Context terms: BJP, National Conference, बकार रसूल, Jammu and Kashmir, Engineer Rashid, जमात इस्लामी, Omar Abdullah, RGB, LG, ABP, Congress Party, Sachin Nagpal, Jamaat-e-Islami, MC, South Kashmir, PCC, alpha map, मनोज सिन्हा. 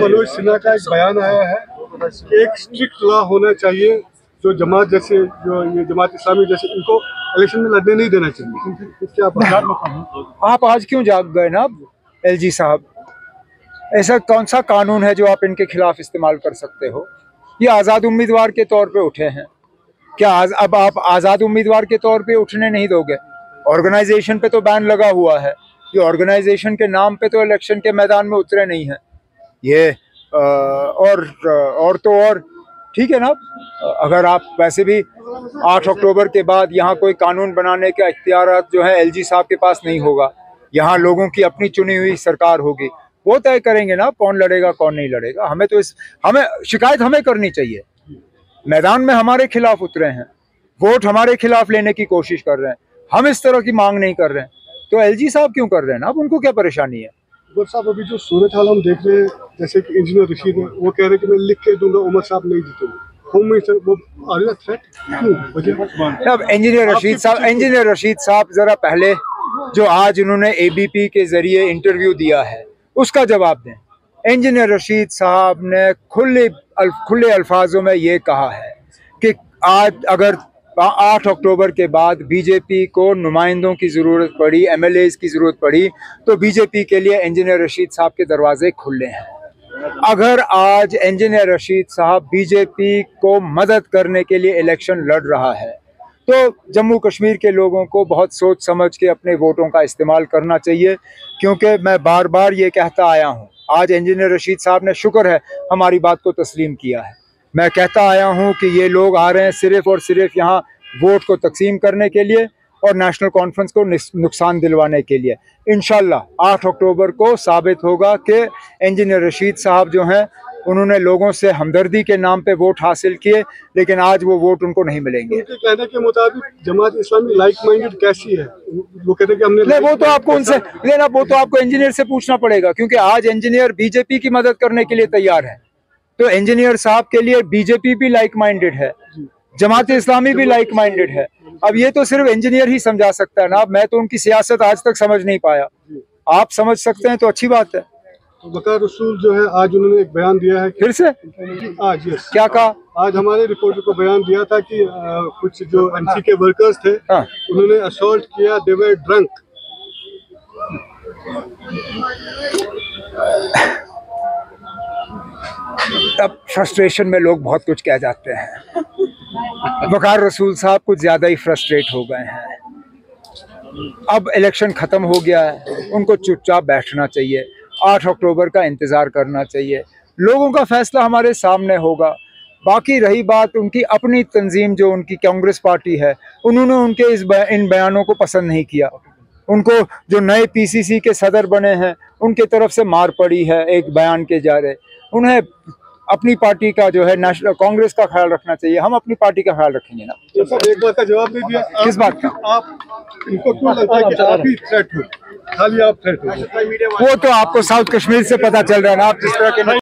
मनोज सिन्हा का एक बयान आया है कि एक स्ट्रिक्ट लॉ होना चाहिए जो जमात जैसे जो ये जमात इस्लामी जैसे इनको इलेक्शन में लड़ने नहीं देना चाहिए। क्या आप आज क्यों जाग गए ना LG साहब? ऐसा कौन सा कानून है जो आप इनके खिलाफ इस्तेमाल कर सकते हो? ये आज़ाद उम्मीदवार के तौर पे उठे हैं। क्या अब आप आज़ाद उम्मीदवार के तौर पे उठने नहीं दोगे? ऑर्गेनाइजेशन पे तो बैन लगा हुआ है। ये ऑर्गेनाइजेशन के नाम पे तो इलेक्शन के मैदान में उतरे नहीं हैं। ये और ठीक है ना, अगर आप वैसे भी 8 अक्टूबर के बाद यहाँ कोई कानून बनाने का इख्तियार जो है LG साहब के पास नहीं होगा। यहाँ लोगों की अपनी चुनी हुई सरकार होगी, वो तय करेंगे ना कौन लड़ेगा कौन नहीं लड़ेगा। हमें तो हमें शिकायत हमें करनी चाहिए। मैदान में हमारे खिलाफ उतरे हैं, वोट हमारे खिलाफ लेने की कोशिश कर रहे हैं, हम इस तरह की मांग नहीं कर रहे हैं, तो LG साहब क्यों कर रहे हैं ना? अब उनको क्या परेशानी है? गुर साहब अभी जो सूरत हाल हम देख रहे हैं, जैसे कि इंजीनियर रशीद है वो कह रहे हैं कि मैं लिख के दूंगा उमर साहब नहीं जीतेंगे। अब इंजीनियर रशीद साहब जरा पहले जो आज उन्होंने ABP के जरिए इंटरव्यू दिया है उसका जवाब दें। इंजीनियर रशीद साहब ने खुले अल्फाजों में ये कहा है कि आज अगर 8 अक्टूबर के बाद BJP को नुमाइंदों की ज़रूरत पड़ी, MLAs की ज़रूरत पड़ी, तो BJP के लिए इंजीनियर रशीद साहब के दरवाजे खुले हैं। अगर आज इंजीनियर रशीद साहब BJP को मदद करने के लिए इलेक्शन लड़ रहा है तो जम्मू कश्मीर के लोगों को बहुत सोच समझ के अपने वोटों का इस्तेमाल करना चाहिए, क्योंकि मैं बार बार ये कहता आया हूँ। आज इंजीनियर रशीद साहब ने शुक्र है हमारी बात को तस्लीम किया है। मैं कहता आया हूँ कि ये लोग आ रहे हैं सिर्फ़ और सिर्फ यहाँ वोट को तकसीम करने के लिए और नेशनल कॉन्फ्रेंस को नुकसान दिलवाने के लिए। इंशाल्लाह 8 अक्टूबर को साबित होगा कि इंजीनियर रशीद साहब जो हैं उन्होंने लोगों से हमदर्दी के नाम पे वोट हासिल किए, लेकिन आज वो वोट उनको नहीं मिलेंगे। उनके कहने के मुताबिक जमात इस्लामी लाइक माइंडेड कैसी है? वो कहते हैं कि हमने वो तो आपको उनसे लेना, वो तो आपको इंजीनियर से पूछना पड़ेगा, क्योंकि आज इंजीनियर BJP की मदद करने के लिए तैयार है। तो इंजीनियर साहब के लिए BJP भी लाइक माइंडेड है, जमात इस्लामी भी लाइक माइंडेड है। अब ये तो सिर्फ इंजीनियर ही समझा सकता है ना। मैं तो उनकी सियासत आज तक समझ नहीं पाया, आप समझ सकते हैं तो अच्छी बात है। बकार रसूल जो है आज उन्होंने एक बयान दिया है, फिर से आज क्या कहा? आज हमारे रिपोर्टर को बयान दिया था कि कुछ जो MC के वर्कर्स थे उन्होंने असॉल्ट किया, दे वर ड्रंक। तब फ्रस्ट्रेशन में लोग बहुत कुछ कह जाते हैं। बकार रसूल साहब कुछ ज्यादा ही फ्रस्ट्रेट हो गए हैं। अब इलेक्शन खत्म हो गया है, उनको चुपचाप बैठना चाहिए, 8 अक्टूबर का इंतज़ार करना चाहिए, लोगों का फैसला हमारे सामने होगा। बाकी रही बात उनकी अपनी तंजीम जो उनकी कांग्रेस पार्टी है, उन्होंने उनके इन बयानों को पसंद नहीं किया। उनको जो नए PCC के सदर बने हैं उनके तरफ से मार पड़ी है एक बयान के जारे। उन्हें अपनी पार्टी का जो है नेशनल कांग्रेस का ख्याल रखना चाहिए। हम अपनी पार्टी का ख्याल रखेंगे ना। एक बात का जवाब नहीं दिया। किस बात का? आप इनको क्यों लगता है कि आप ही थ्रेट हो? खाली आप थ्रेट हो? वो तो आपको साउथ कश्मीर से पता चल रहा है ना। आप जिस तरह के